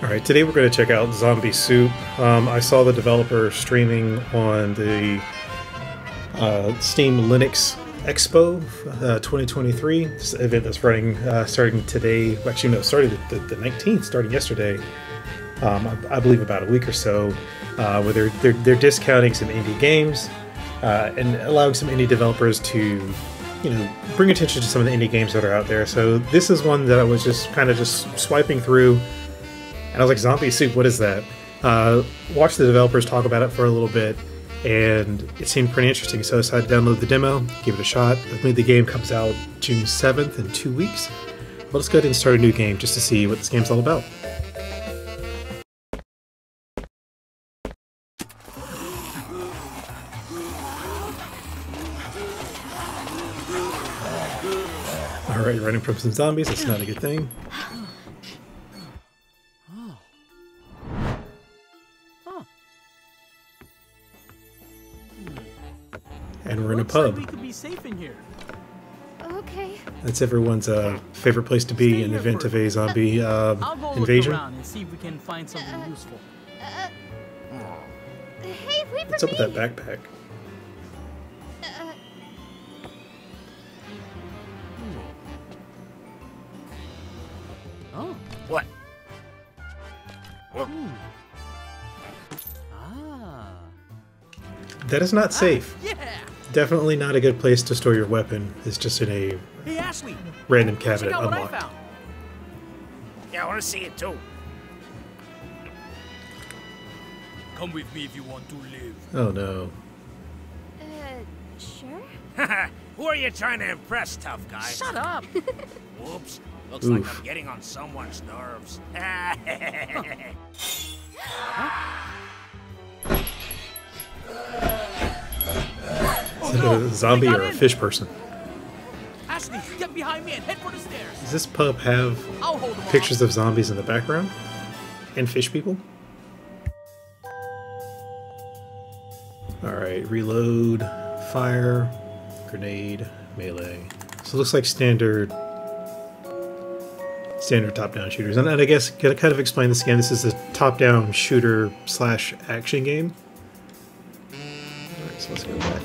Alright, today we're going to check out Zombie Soup. I saw the developer streaming on the Steam Linux Expo 2023. This event that's running starting today, actually no, started the 19th, starting yesterday, I believe about a week or so, where they're discounting some indie games and allowing some indie developers to, you know, bring attention to some of the indie games that are out there. So this is one that I was just swiping through. And I was like, Zombie Soup, what is that? Watched the developers talk about it for a little bit, and it seemed pretty interesting, so I decided to download the demo, give it a shot. I believe the game comes out June 7th in 2 weeks. But let's go ahead and start a new game just to see what this game's all about. Alright, running from some zombies, that's not a good thing. And we're in a pub. Like we could be safe in here. Okay. That's everyone's favorite place to be in the event of a zombie invasion. And see if we can find something useful. Hey, what's up with that backpack? Oh. What? Hmm. Ah. That is not safe. Yeah. Definitely not a good place to store your weapon. It's just in a random cabinet unlocked. Yeah, I want to see it too. Come with me if you want to live. Oh no. Sure. Who are you trying to impress, tough guy? Shut up. Whoops. Looks like I'm getting on someone's nerves. A zombie or a fish person. Ashley, get behind me and head for the stairs. Does this pub have pictures of zombies in the background? And fish people? Alright, reload, fire, grenade, melee. So it looks like standard top-down shooters. And I guess, gotta kind of explain this again, this is a top-down shooter slash action game. Alright, so let's go back.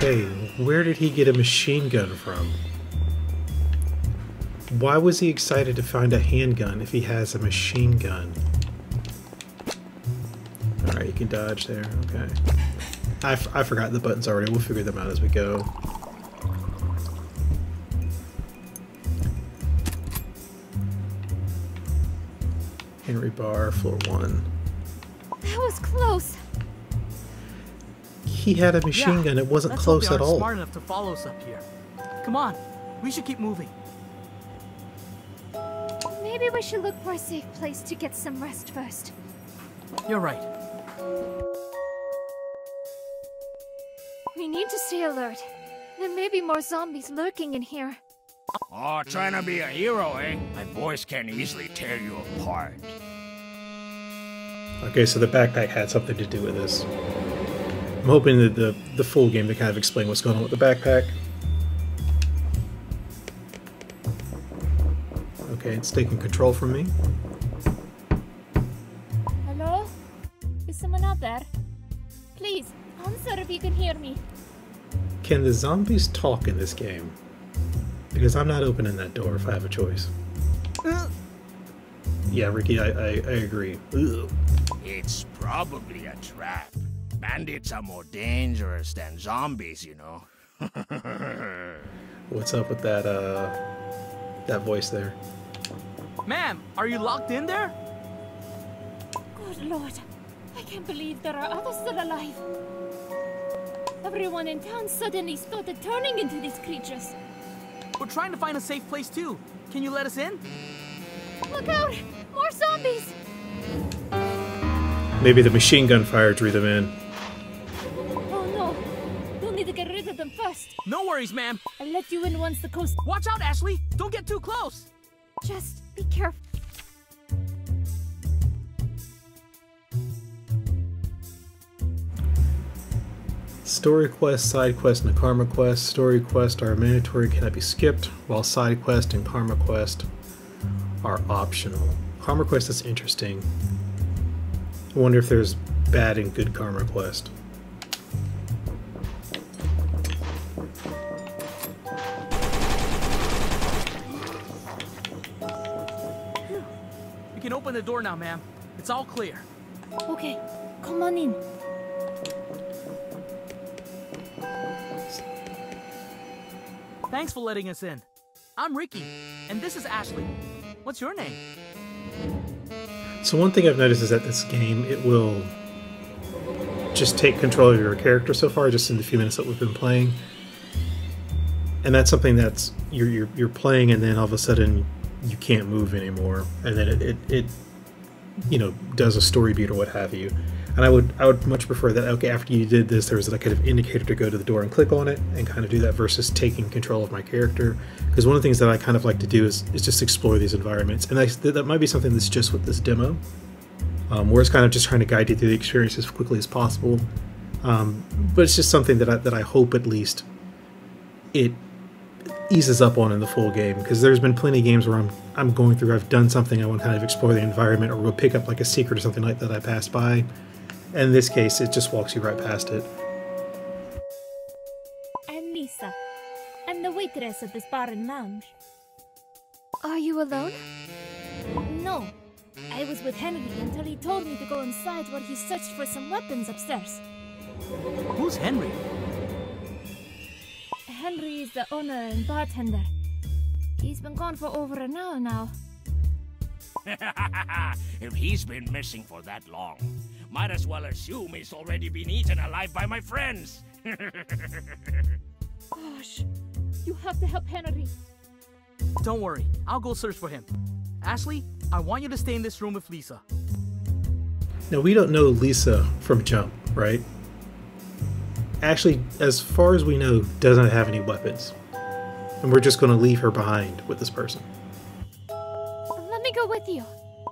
Hey, where did he get a machine gun from? Why was he excited to find a handgun if he has a machine gun? Alright, you can dodge there, okay. I forgot the buttons already, we'll figure them out as we go. Henry bar, floor 1. That was close! He had a machine gun. It wasn't close at all. Smart enough to follow us up here. Come on, we should keep moving. Maybe we should look for a safe place to get some rest first. You're right. We need to stay alert. There may be more zombies lurking in here. Oh, trying to be a hero, eh? My voice can easily tear you apart. Okay, so the backpack had something to do with this. I'm hoping that the full game to kind of explain what's going on with the backpack. Okay, it's taking control from me. Hello? Is someone out there? Please, answer if you can hear me. Can the zombies talk in this game? Because I'm not opening that door if I have a choice. Yeah, Ricky, I agree. It's probably a trap. Bandits are more dangerous than zombies, you know. What's up with that that voice there? Ma'am, are you locked in there? Good Lord, I can't believe there are others still alive. Everyone in town suddenly started turning into these creatures. We're trying to find a safe place too. Can you let us in? Look out! More zombies! Maybe the machine gun fire drew them in. First. No worries, ma'am. I'll let you in once the coast. Watch out, Ashley! Don't get too close! Just be careful. Story quest, side quest, and karma quest. Story quest are mandatory, cannot be skipped, while side quest and karma quest are optional. Karma quest is interesting. I wonder if there's bad and good karma quest. You can open the door now, ma'am. It's all clear. Okay, come on in. Thanks for letting us in. I'm Ricky, and this is Ashley. What's your name? So one thing I've noticed is that this game, it will just take control of your character so far, just in the few minutes that we've been playing. And that's something that's, you're playing, and then all of a sudden you can't move anymore. And then it you know, does a story beat or what have you. And I would much prefer that, okay, after you did this, there was like kind of indicator to go to the door and click on it and kind of do that versus taking control of my character. Because one of the things that I kind of like to do is just explore these environments. And that might be something that's just with this demo, where it's kind of just trying to guide you through the experience as quickly as possible. But it's just something that I hope at least it eases up on in the full game, because there's been plenty of games where I'm going through, I've done something, I want to kind of explore the environment or we'll pick up like a secret or something like that I passed by. And in this case, it just walks you right past it. I'm Lisa. I'm the waitress at this bar and lounge. Are you alone? No. I was with Henry until he told me to go inside while he searched for some weapons upstairs. Who's Henry? Henry is the owner and bartender. He's been gone for over an hour now. If he's been missing for that long, might as well assume he's already been eaten alive by my friends. Gosh, you have to help Henry. Don't worry, I'll go search for him. Ashley, I want you to stay in this room with Lisa. Now, we don't know Lisa from jump, right? Ashley, as far as we know, doesn't have any weapons. And we're just going to leave her behind with this person. Let me go with you.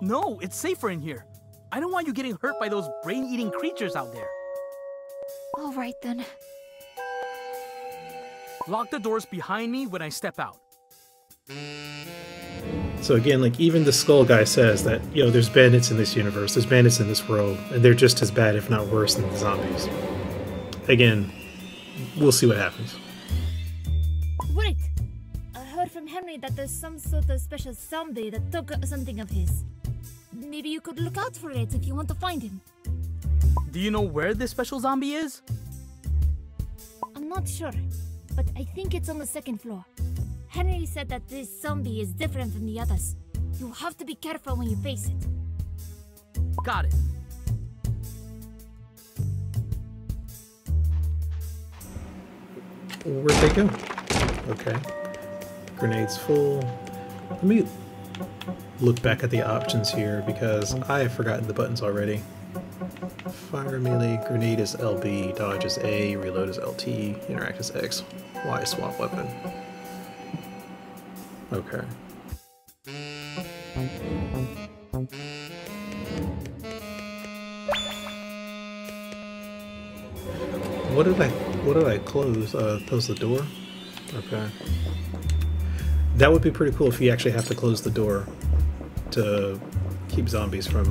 No, it's safer in here. I don't want you getting hurt by those brain-eating creatures out there. All right, then. Lock the doors behind me when I step out. So again, like, even the skull guy says that, you know, there's bandits in this universe, there's bandits in this world, and they're just as bad, if not worse, than the zombies. Again, we'll see what happens. Wait! I heard from Henry that there's some sort of special zombie that took something of his. Maybe you could look out for it if you want to find him. Do you know where this special zombie is? I'm not sure, but I think it's on the second floor. Henry said that this zombie is different from the others. You have to be careful when you face it. Got it. Where'd they go? Okay. Grenades full. Let me look back at the options here, because I have forgotten the buttons already. Fire melee, grenade is LB, dodge is A, reload is LT, interact is X, Y swap weapon. Okay. What did I close? Close the door? Okay. That would be pretty cool if you actually have to close the door to keep zombies from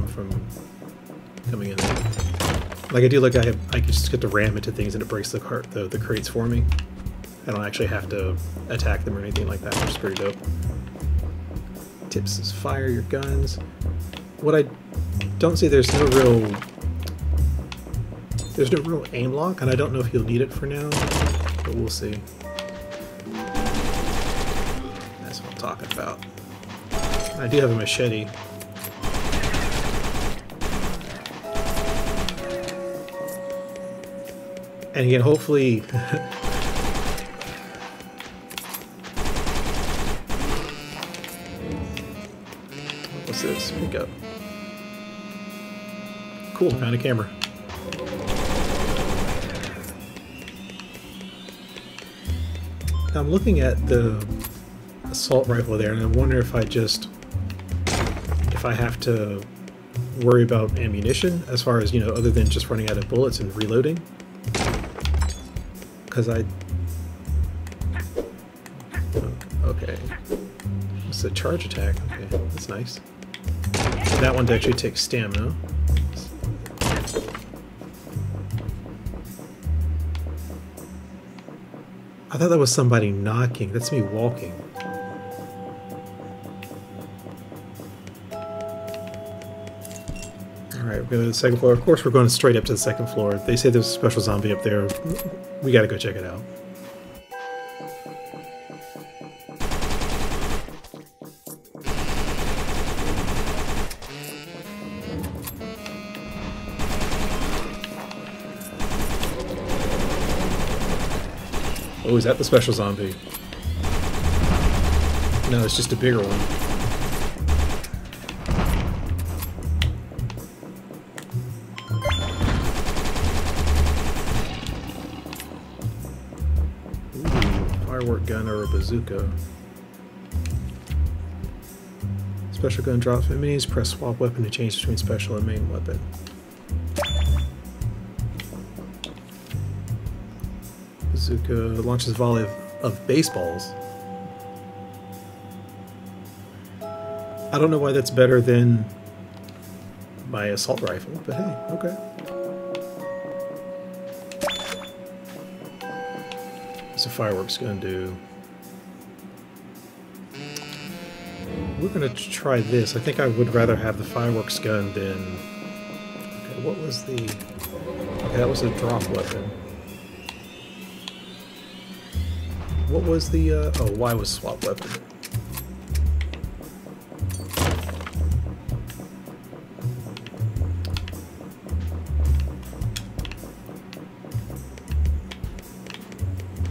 coming in. Like, I do, like, I just get to ram into things and it breaks the crates for me. I don't actually have to attack them or anything like that, which is pretty dope. Tips is fire your guns. What I don't see, there's no real aim lock, and I don't know if you'll need it for now, but we'll see. That's what I'm talking about. I do have a machete. And again, hopefully... What's this? Pick up. Cool, found a camera. Now I'm looking at the assault rifle there, and I wonder if I just... if I have to worry about ammunition, as far as, you know, other than just running out of bullets and reloading. because I... Okay. It's a charge attack. Okay, that's nice. That one actually takes stamina. I thought that was somebody knocking. That's me walking. Alright, we're going to the second floor. Of course, we're going straight up to the second floor. They say there's a special zombie up there. We gotta go check it out. Oh, is that the special zombie? No, it's just a bigger one. Ooh, firework gun or a bazooka. Special gun drops enemies. Press swap weapon to change between special and main weapon. Bazooka launches volley of baseballs. I don't know why that's better than my assault rifle, but hey, okay. What's the fireworks gonna do? We're gonna try this. I think I would rather have the fireworks gun than... Okay, what was the... Okay, that was a drop weapon. What was the, oh, Y was swap weapon.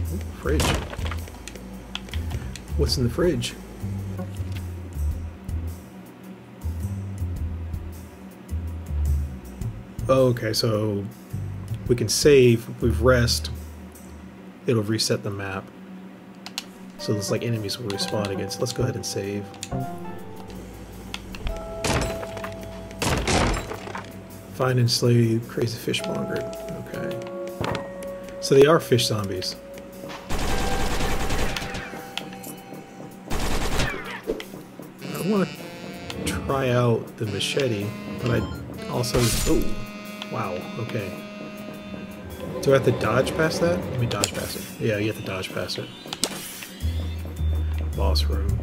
Ooh, fridge. What's in the fridge? Oh, okay, so we can save, if we rest, it'll reset the map. So it's like enemies will respawn against. Let's go ahead and save. Find and slay crazy fishmonger. Okay. So they are fish zombies. I want to try out the machete, but I also... Oh, wow, okay. Do I have to dodge past that? Let me dodge past it. Yeah, you have to dodge past it. Boss room.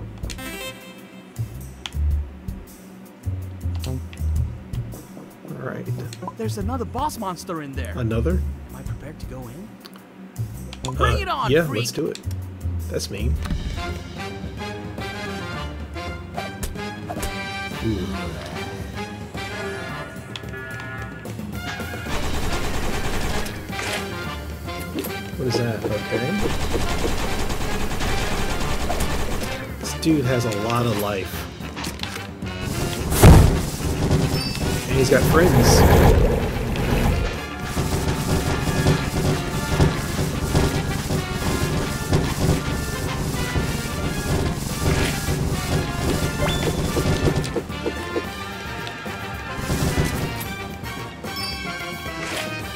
All right. There's another boss monster in there. Another? Am I prepared to go in? Bring it on, yeah, freak. Let's do it. That's me. Ooh. What is that? Okay. Dude has a lot of life. And he's got friends.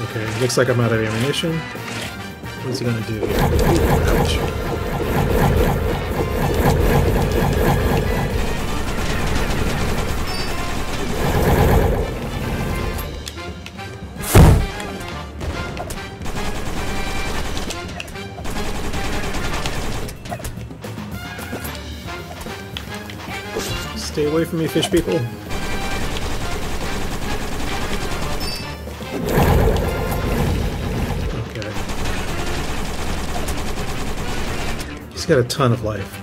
Okay, looks like I'm out of ammunition. What's he gonna do here? Ouch. Stay away from me, fish people. Okay. He's got a ton of life.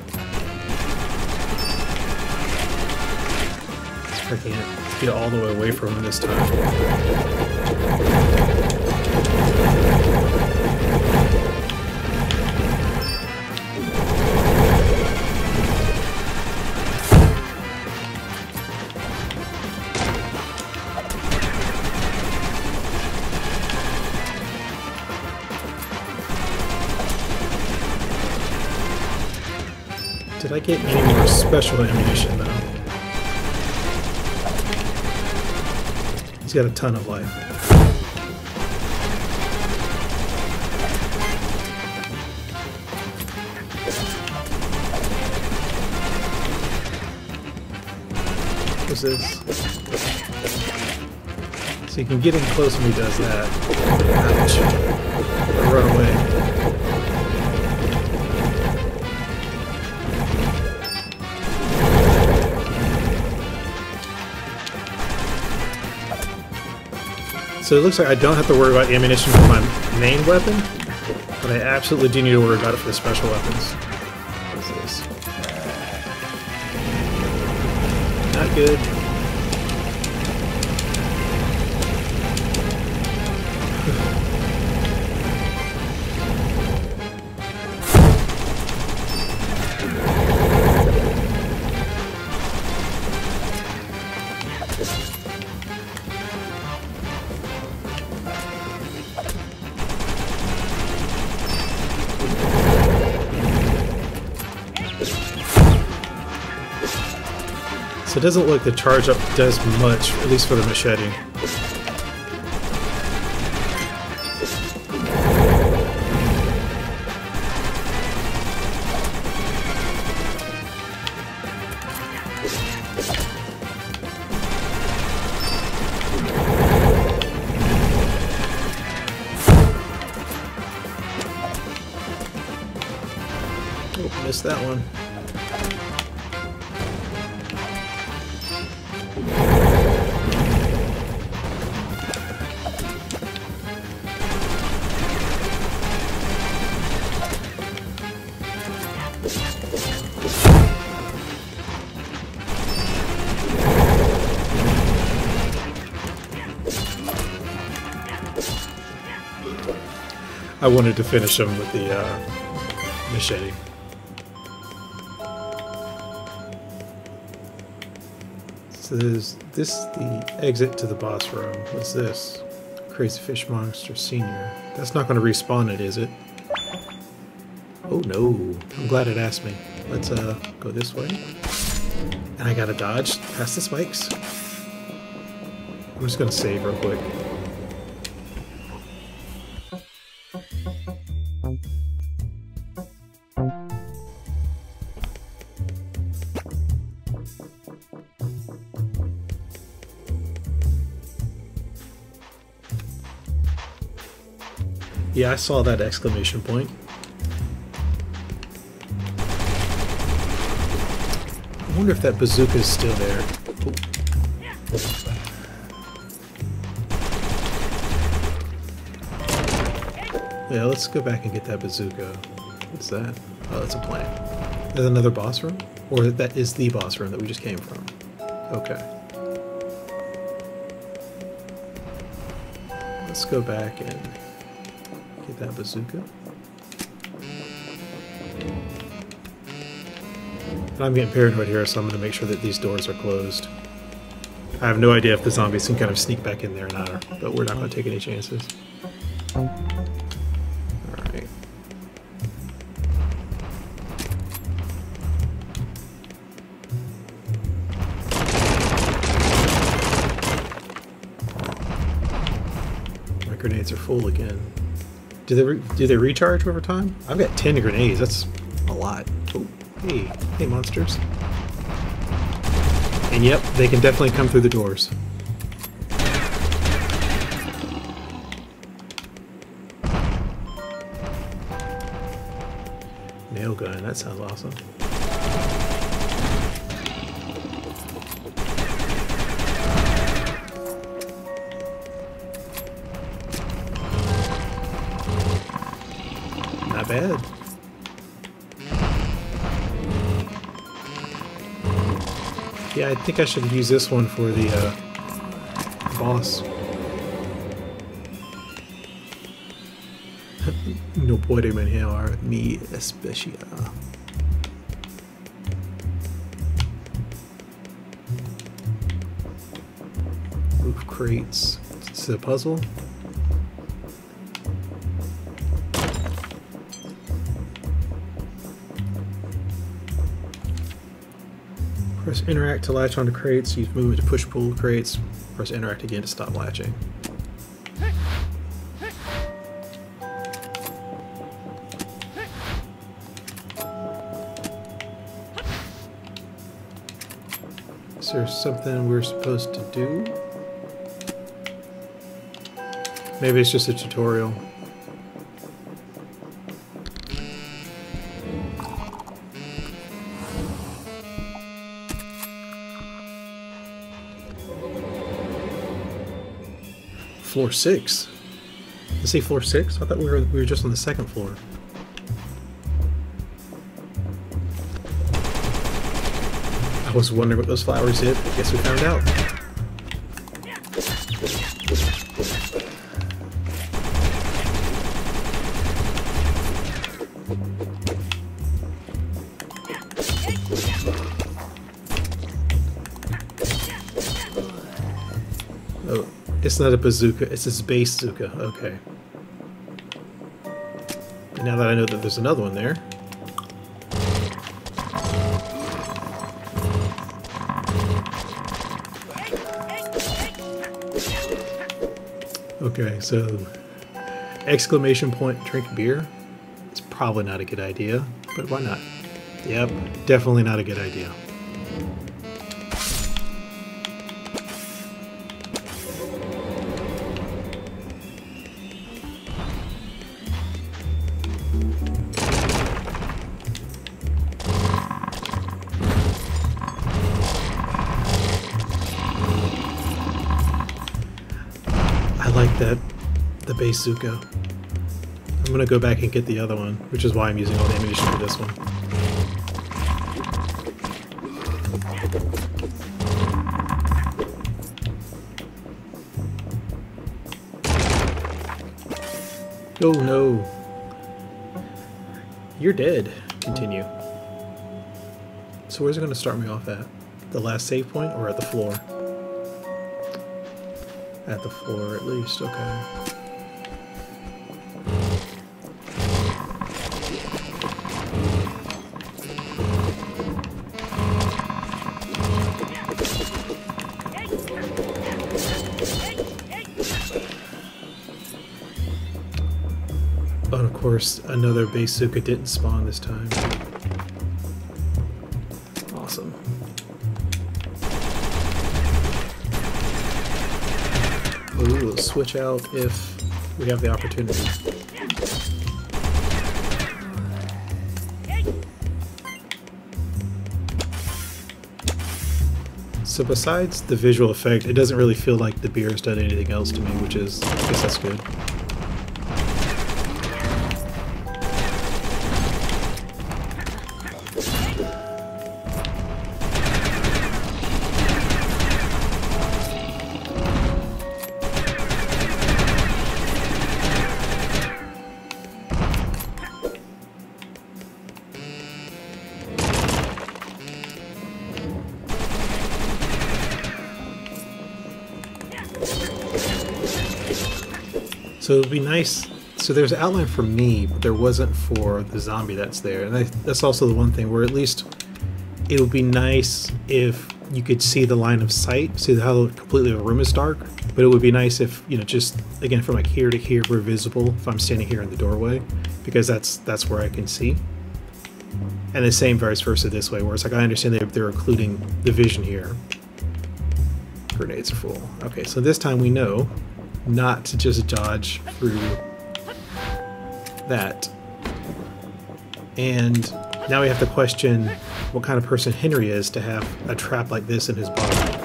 I can't get all the way away from him this time. Did I get any more special ammunition though? He's got a ton of life. close is. So you can get him close when he does that. Ouch. Run away. So it looks like I don't have to worry about ammunition for my main weapon, but I absolutely do need to worry about it for the special weapons. Not good. It doesn't look like the charge up does much, at least for the machete. Oh, missed that one. I wanted to finish him with the machete. So this is the exit to the boss room. What's this? Crazy Fish Monster Senior. That's not going to respawn it, is it? Oh no. I'm glad it asked me. Let's go this way. And I gotta dodge past the spikes. I'm just going to save real quick. Yeah, I saw that exclamation point. I wonder if that bazooka is still there. Ooh. Yeah, let's go back and get that bazooka. What's that? Oh, that's a plant. There's another boss room? Or that is the boss room that we just came from. Okay. Let's go back and get that bazooka. And I'm getting paranoid here, so I'm going to make sure that these doors are closed. I have no idea if the zombies can kind of sneak back in there or not, but we're not going to take any chances. Alright. My grenades are full again. Do they recharge over time? I've got 10 grenades. That's a lot. Oh, hey monsters! And yep, they can definitely come through the doors. Nail gun. That sounds awesome. Bad. Yeah, I think I should use this one for the boss. No puede manejar mi especial. Roof crates. It's a puzzle. Press interact to latch onto crates, use movement to push-pull crates, press interact again to stop latching. Is there something we're supposed to do? Maybe it's just a tutorial. Floor 6. Is he floor 6? I thought we were just on the second floor. I was wondering what those flowers did. I guess we found out. Oh, it's not a bazooka, it's a space bazooka. Okay. And now that I know that there's another one there. Okay, so exclamation point drink beer. It's probably not a good idea, but why not? Yep, definitely not a good idea. Zuko. I'm gonna go back and get the other one, which is why I'm using all the ammunition for this one. Oh no! You're dead. Continue. So where's it gonna start me off at? The last save point or at the floor? At the floor at least, okay. Another bazooka didn't spawn this time. Awesome. But we will switch out if we have the opportunity. So besides the visual effect, it doesn't really feel like the beer has done anything else to me, which is, I guess that's good. So it would be nice, so there's an outline for me, but there wasn't for the zombie that's there. And that's also the one thing where at least it would be nice if you could see the line of sight, see how completely the room is dark. But it would be nice if, you know, just again from like here to here we're visible if I'm standing here in the doorway, because that's where I can see. And the same vice versa this way, where it's like I understand they're including the vision here. Grenades are full. Okay, so this time we know not to just dodge through that. And now we have to question what kind of person Henry is to have a trap like this in his body.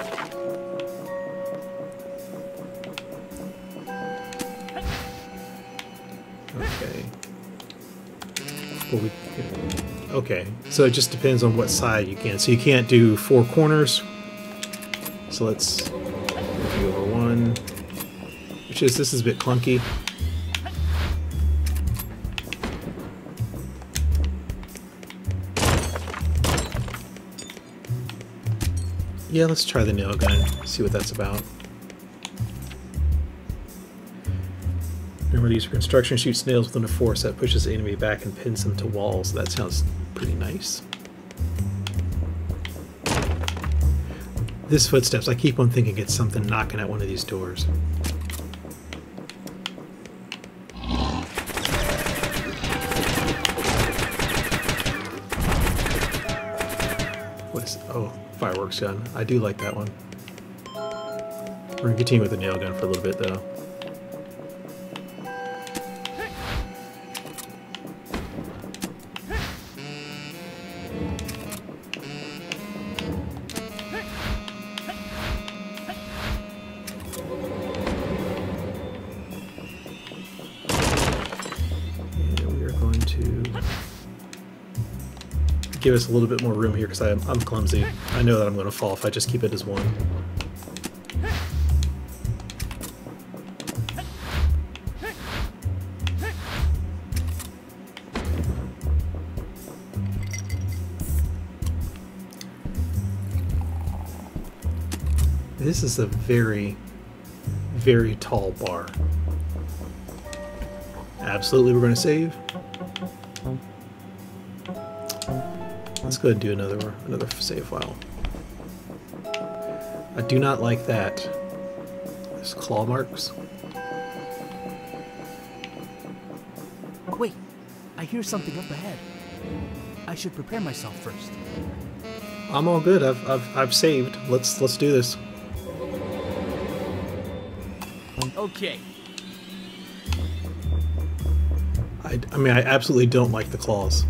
Okay. Well, okay, so it just depends on what side you can. So you can't do four corners. So let's do over one. This is a bit clunky. Yeah, let's try the nail gun, see what that's about. Remember to use construction, shoots nails within a force that pushes the enemy back and pins them to walls. That sounds pretty nice. This footsteps, I keep on thinking it's something knocking at one of these doors. fireworks gun. I do like that one. We're gonna continue with the nail gun for a little bit though. Give us a little bit more room here because I'm clumsy. I know that I'm going to fall if I just keep it as one. This is a very, very tall bar. Absolutely, we're going to save. Let's go ahead and do another save file. I do not like that. There's claw marks. Wait, I hear something up ahead. I should prepare myself first. I'm all good. I've saved. Let's do this. Okay. I mean, I absolutely don't like the claws.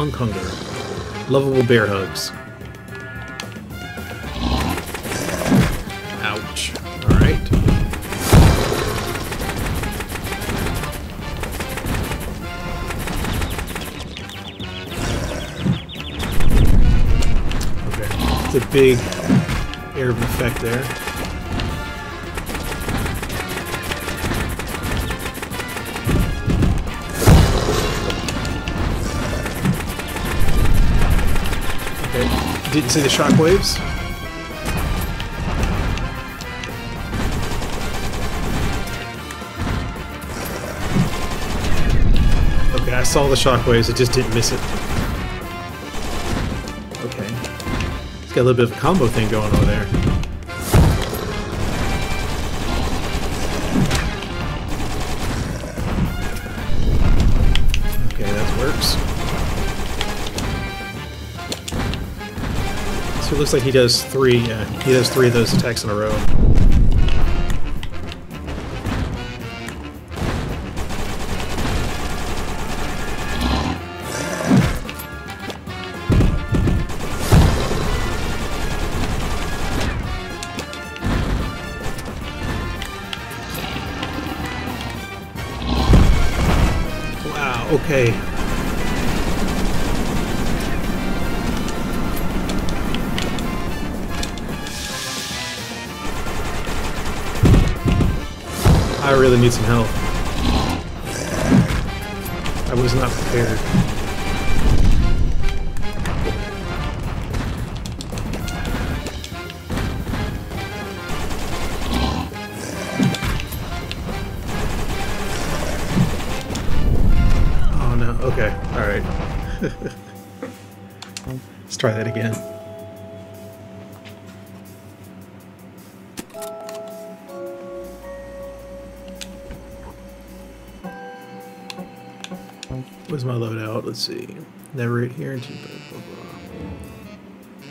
Hunk Hunger. Lovable bear hugs. Ouch. Alright. Okay. It's a big air of effect there. Didn't see the shockwaves. Okay, I saw the shockwaves, I just didn't miss it. Okay. It's got a little bit of a combo thing going on there. Okay, that works. So it looks like he does three of those attacks in a row. Wow, okay. I really need some help. I was not prepared. Oh no, okay, alright. Let's try that again. Where's my loadout? Let's see. Never hit here until blah, blah, blah.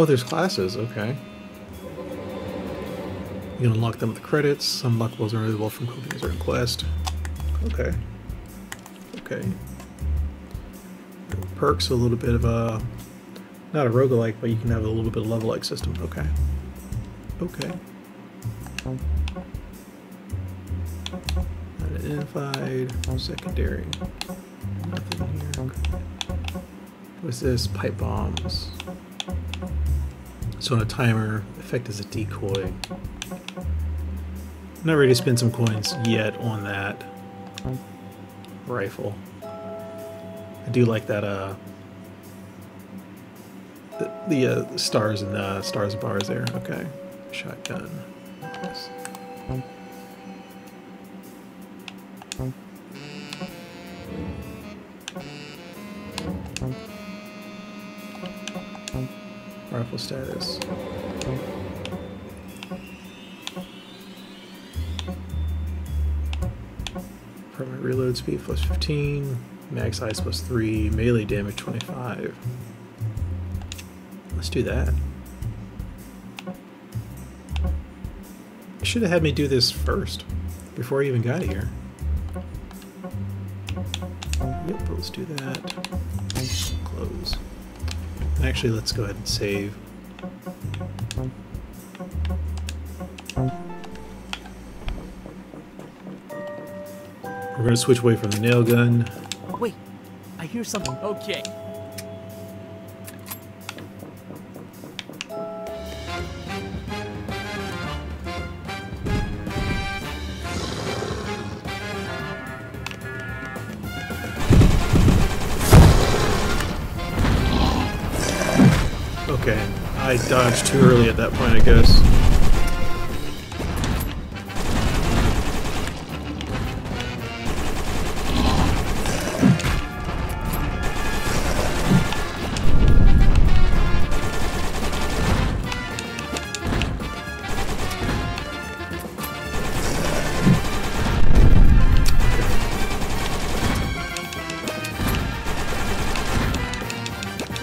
Oh, there's classes. Okay. You can unlock them with the credits. Unlockables are available from cookies or quest. Okay. Okay. Perks, a little bit of a... Not a roguelike, but you can have a little bit of level-like system. Okay. Okay. Identified, secondary, nothing here. What's this? Pipe bombs. So on a timer, effect as a decoy. Not ready to spend some coins yet on that rifle. I do like that the stars and the stars and bars there. Okay, shotgun. Nice. Rifle status. Primary reload speed plus 15, mag size plus 3, melee damage 25. Let's do that. You should have had me do this first, before I even got here. Yep, let's do that. Close. Actually, let's go ahead and save. We're going to switch away from the nail gun. Wait, I hear something. Okay. Okay, I dodged too early at that point, I guess.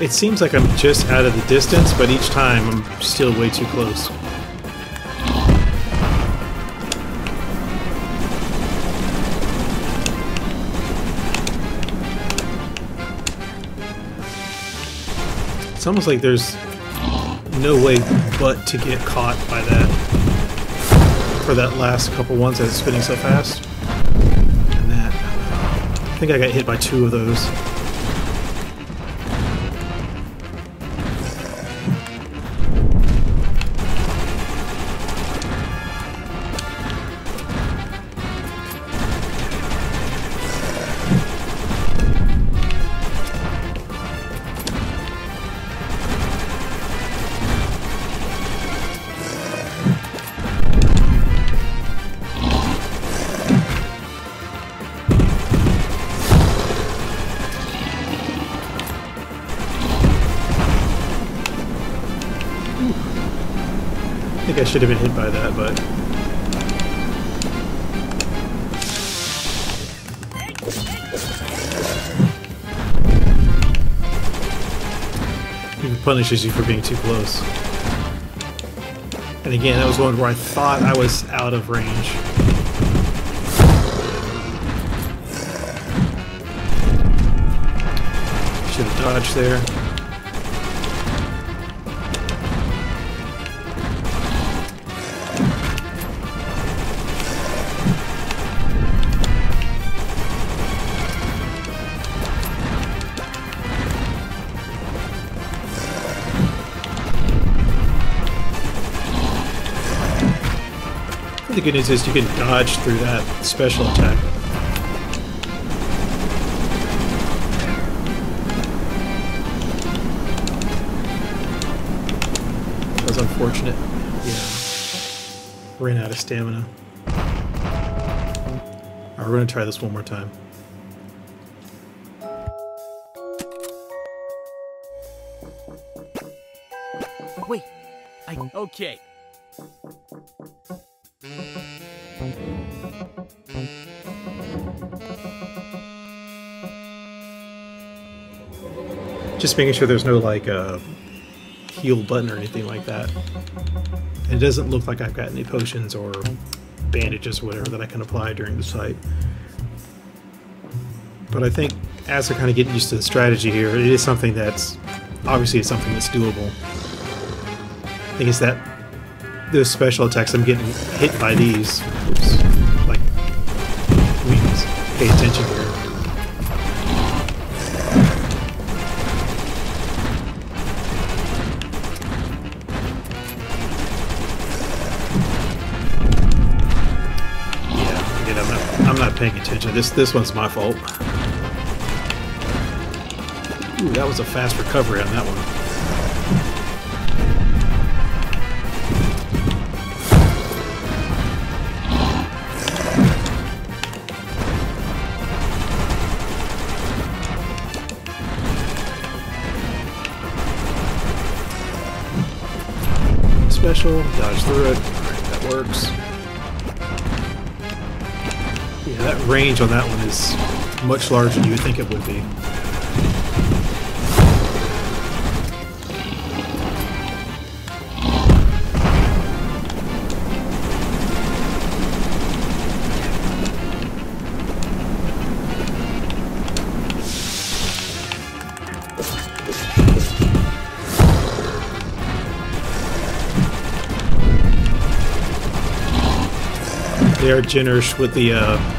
It seems like I'm just out of the distance, but each time I'm still way too close. It's almost like there's no way but to get caught by that for that last couple ones that's spinning so fast. And that. I think I got hit by 2 of those. I should have been hit by that, but it punishes you for being too close. And again, that was one where I thought I was out of range. Should have dodged there. The good news is you can dodge through that special attack. That was unfortunate. Yeah. Ran out of stamina. Alright, we're going to try this one more time. Wait. Okay. Just making sure there's no like heal button or anything like that. And it doesn't look like I've got any potions or bandages or whatever that I can apply during the fight. But I think as I kind of get used to the strategy here, it is something that's obviously it's something that's doable. I think it's that those special attacks, I'm getting hit by these. Oops. Like, we need to pay attention here. Yeah, again, I'm not paying attention. This one's my fault. Ooh, that was a fast recovery on that one. Dodge through it. Alright, that works. Yeah, that range on that one is much larger than you would think it would be. They are generous with the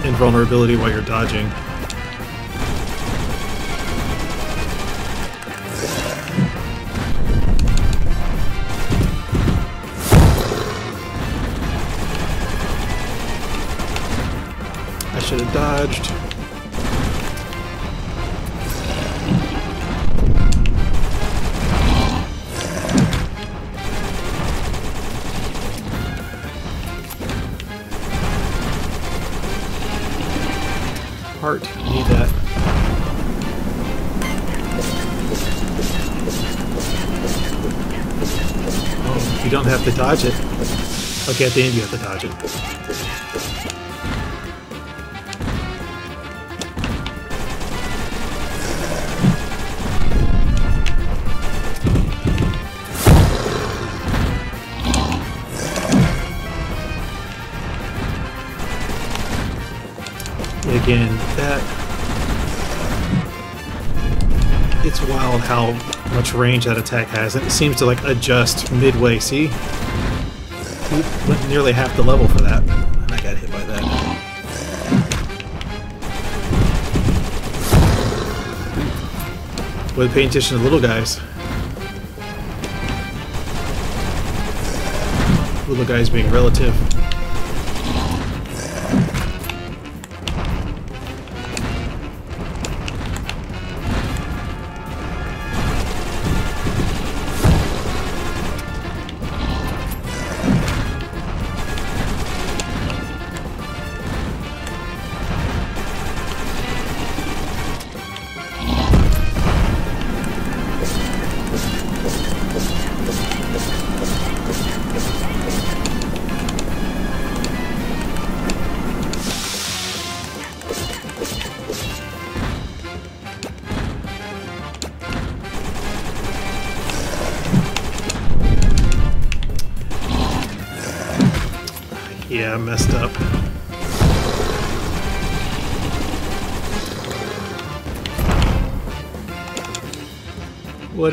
invulnerability while you're dodging. I should have dodged. Heart. Need that. Oh, you don't have to dodge it. Okay, at the end you have to dodge it. Again. It's wild how much range that attack has, and it seems to like adjust midway. See, we went nearly half the level for that. I got hit by that. With paying attention to little guys. Little guys being relative. Yeah, I messed up. What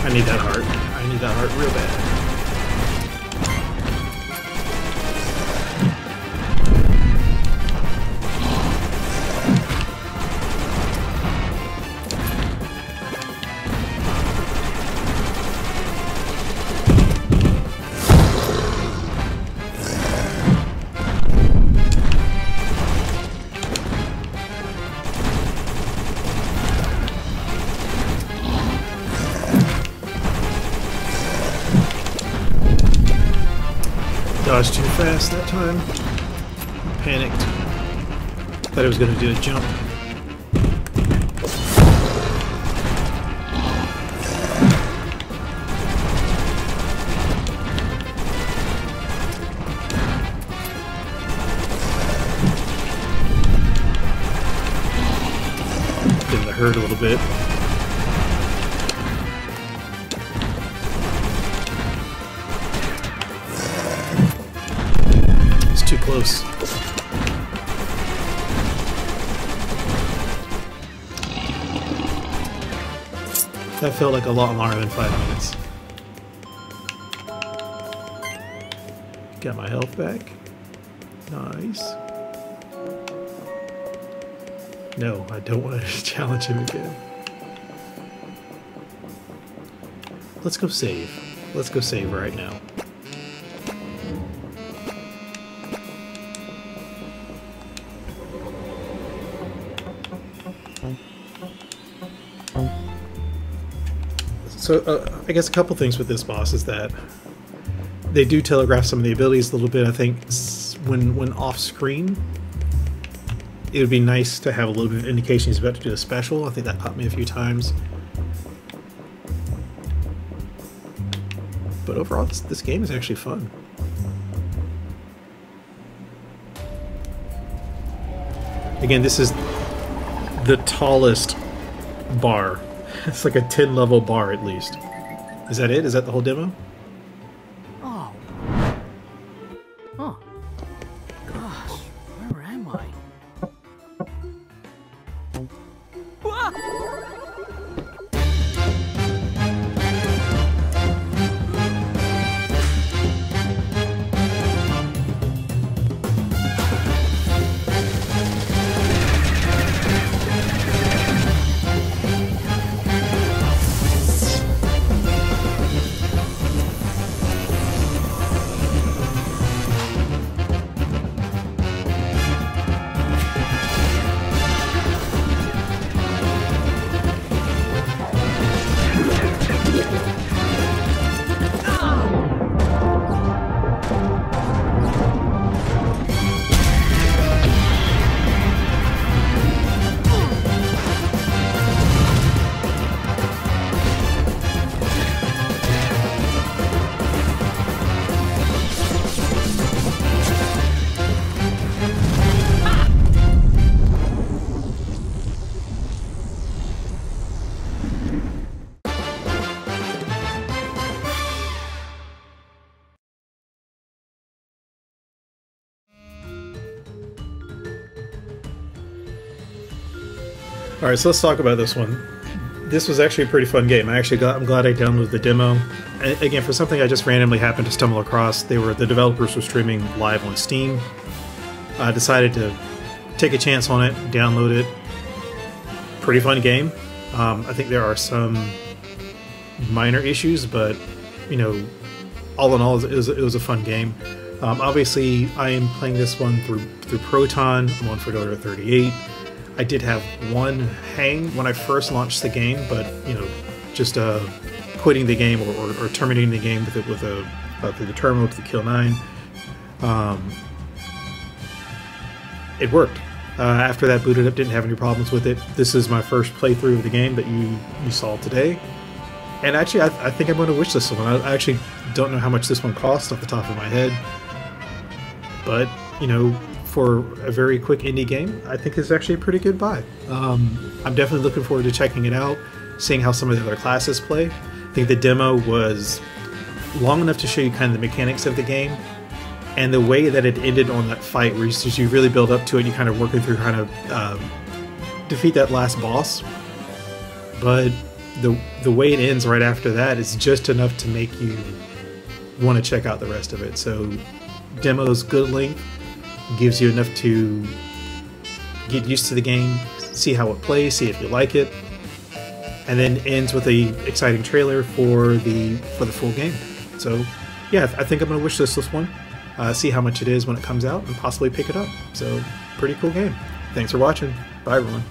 I need that heart. I need that heart real bad. Dodged too fast that time. Panicked. Thought I was going to do a jump. Didn't hurt a little bit. Close. That felt like a lot longer than 5 minutes. Got my health back. Nice. No, I don't want to challenge him again. Let's go save. Let's go save right now. So I guess a couple things with this boss is that they do telegraph some of the abilities a little bit, I think, when off screen. it would be nice to have a little bit of indication he's about to do a special. I think that popped me a few times. But overall, this game is actually fun. Again, this is the tallest bar. It's like a 10-level bar at least. Is that it? Is that the whole demo? Oh. Huh. Gosh, where am I? Alright, so let's talk about this one. This was actually a pretty fun game. I'm glad I downloaded the demo. And again, for something I just randomly happened to stumble across, the developers were streaming live on Steam. I decided to take a chance on it, download it. Pretty fun game. I think there are some minor issues, but you know, all in all, it was a fun game. Obviously, I am playing this one through Proton. I'm on Fedora 38. I did have one hang when I first launched the game, but you know, just quitting the game or terminating the game through the terminal with the kill 9. It worked. After that, booted up, didn't have any problems with it. This is my first playthrough of the game that you saw today, and actually, I think I'm going to wish this one. I actually don't know how much this one costs off the top of my head, but you know, for a very quick indie game, I think it's actually a pretty good buy. I'm definitely looking forward to checking it out, seeing how some of the other classes play. I think the demo was long enough to show you kind of the mechanics of the game, and the way that it ended on that fight, where you really build up to it, you kind of working through kind of defeat that last boss. But the way it ends right after that is just enough to make you want to check out the rest of it. So demo's good length. Gives you enough to get used to the game, see how it plays, see if you like it, and then ends with a exciting trailer for the full game. So, yeah, I think I'm gonna wish this one, see how much it is when it comes out, and possibly pick it up. So, pretty cool game. Thanks for watching. Bye, everyone.